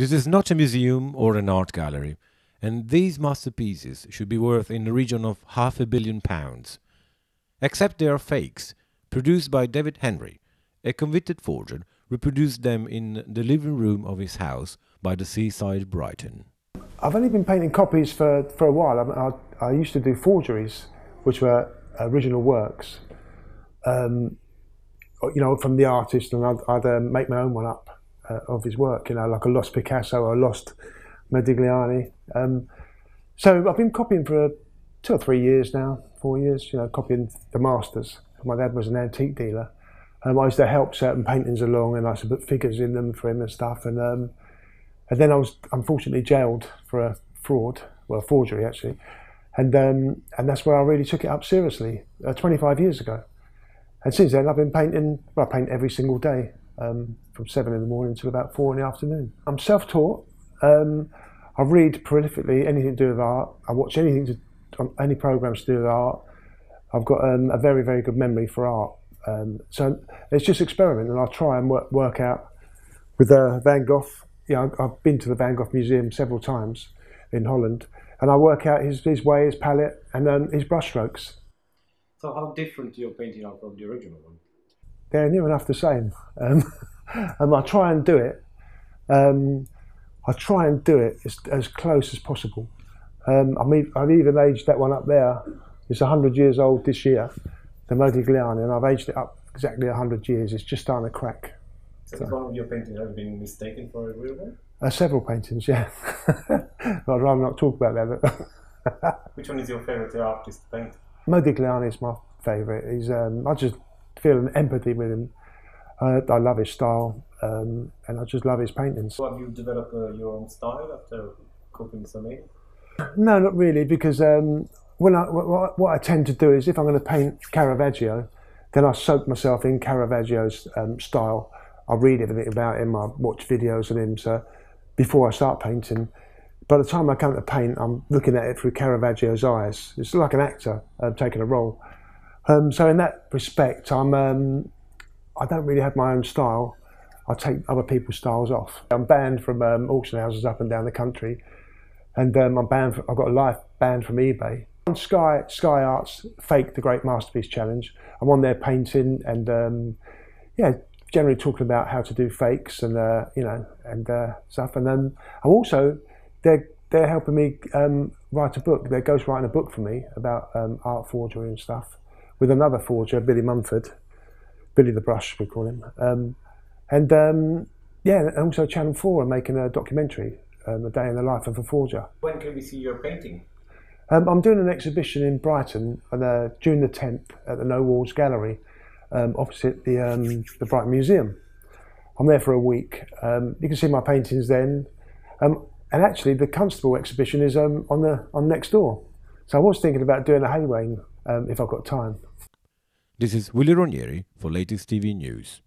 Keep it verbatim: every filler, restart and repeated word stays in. This is not a museum or an art gallery, and these masterpieces should be worth in the region of half a billion pounds. Except they are fakes, produced by David Henty, a convicted forger, reproduced them in the living room of his house by the seaside Brighton. I've only been painting copies for, for a while. I, I, I used to do forgeries, which were original works, um, you know, from the artist, and I'd, I'd uh, make my own one up uh, of his work, you know, like a lost Picasso or a lost Modigliani. Um, so I've been copying for uh, two or three years now, four years, you know, copying the masters. My dad was an antique dealer. Um, I used to help certain paintings along, and I used to put figures in them for him and stuff. And um, and then I was unfortunately jailed for a fraud, well, a forgery actually. And um, and that's where I really took it up seriously, uh, twenty-five years ago. And since then, I've been painting. Well, I paint every single day, um, from seven in the morning till about four in the afternoon. I'm self-taught. Um, I read prolifically anything to do with art. I watch anything to, any programs to do with art. I've got um, a very, very good memory for art. Um, so it's just experiment, and I'll try and work, work out with uh, Van Gogh. Yeah, you know, I've been to the Van Gogh Museum several times in Holland, and I work out his, his way, his palette, and um, his brushstrokes. So how different your painting are from the original one? They're near enough the same. Um, and I try and do it. Um, I try and do it as, as close as possible. Um, I mean, I've even aged that one up there. It's one hundred years old this year, the Modigliani, and I've aged it up exactly one hundred years. It's just starting to crack. So, so. One of your paintings have been mistaken for a real one? Uh, several paintings, yeah. I'd rather not talk about that. Which one is your favourite artist to paint? Modigliani is my favourite. He's, um, I just feel an empathy with him. Uh, I love his style, um, and I just love his paintings. So have you developed uh, your own style after copying some of it? No, not really, because um, when I, what, what I tend to do is, if I'm going to paint Caravaggio, then I soak myself in Caravaggio's um, style. I read everything about him, I watch videos of him, so before I start painting, by the time I come to paint, I'm looking at it through Caravaggio's eyes. It's like an actor uh, taking a role. Um, so in that respect, I'm, um, I don't really have my own style. I take other people's styles off. I'm banned from um, auction houses up and down the country, and um, I'm banned from, I've got a life banned from eBay. On Sky, Sky Arts, Fake the Great Masterpiece Challenge, I'm on there painting, and um, yeah, generally talking about how to do fakes and uh, you know, and uh, stuff. And then I'm also, they're, they're helping me um, write a book. They're ghostwriting a book for me about um, art forgery and stuff with another forger, Billy Mumford, Billy the Brush we call him. Um, and um, yeah, and also Channel Four are making a documentary, um, A Day in the Life of a Forger. When can we see your painting? Um, I'm doing an exhibition in Brighton on uh, June the tenth at the No Walls Gallery, Um, opposite the, um, the Brighton Museum. I'm there for a week. Um, you can see my paintings then. Um, and actually the Constable exhibition is um, on, the, on next door. So I was thinking about doing a hay wain um, if I've got time. This is Willy Ronieri for Latest T V News.